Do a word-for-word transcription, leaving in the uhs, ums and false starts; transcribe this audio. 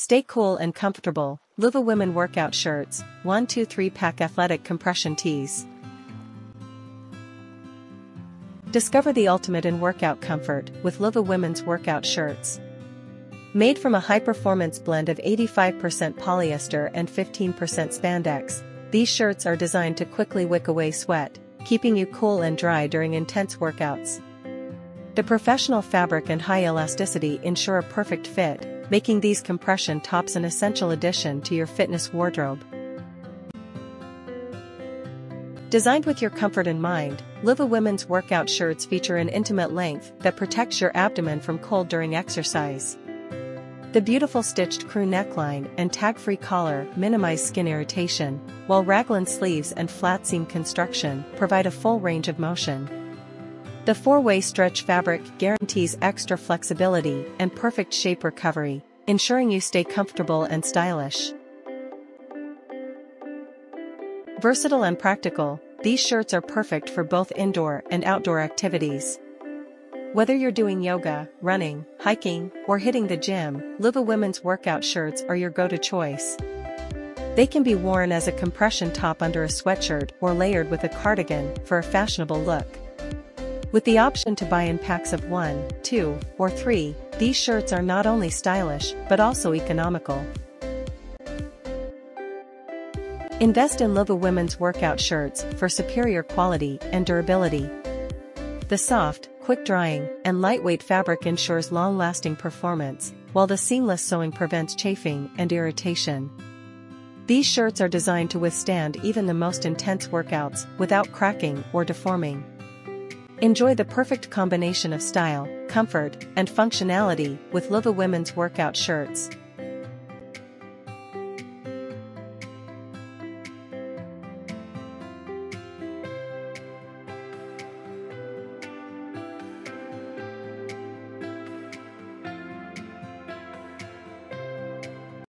Stay cool and comfortable. Loovoo Women Workout Shirts, one two three pack Athletic Compression Tees. Discover the ultimate in workout comfort with Loovoo Women's Workout Shirts. Made from a high-performance blend of eighty-five percent polyester and fifteen percent spandex, these shirts are designed to quickly wick away sweat, keeping you cool and dry during intense workouts. The professional fabric and high elasticity ensure a perfect fit, making these compression tops an essential addition to your fitness wardrobe. Designed with your comfort in mind, Loovoo Women's Workout Shirts feature an intimate length that protects your abdomen from cold during exercise. The beautiful stitched crew neckline and tag-free collar minimize skin irritation, while raglan sleeves and flat seam construction provide a full range of motion. The four-way stretch fabric guarantees extra flexibility and perfect shape recovery, ensuring you stay comfortable and stylish. Versatile and practical, these shirts are perfect for both indoor and outdoor activities. Whether you're doing yoga, running, hiking, or hitting the gym, Loovoo Women's Workout Shirts are your go-to choice. They can be worn as a compression top under a sweatshirt or layered with a cardigan for a fashionable look. With the option to buy in packs of one, two, or three, these shirts are not only stylish but also economical. Invest in Loovoo Women's Workout Shirts for superior quality and durability. The soft, quick-drying, and lightweight fabric ensures long-lasting performance, while the seamless sewing prevents chafing and irritation. These shirts are designed to withstand even the most intense workouts without cracking or deforming. Enjoy the perfect combination of style, comfort, and functionality with Loovoo Women's Workout Shirts.